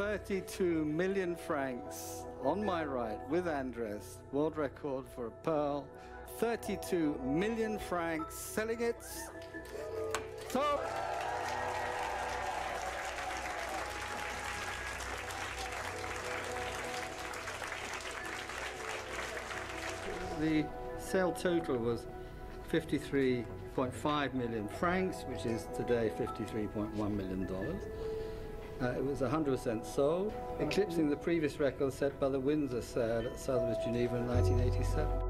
32 million francs on my right with Andres, world record for a pearl, 32 million francs, selling it. Top. The sale total was 53.5 million francs, which is today $53.1 million. It was 100% sold, eclipsing the previous record set by the Windsor Sale at Sotheby's Geneva in 1987.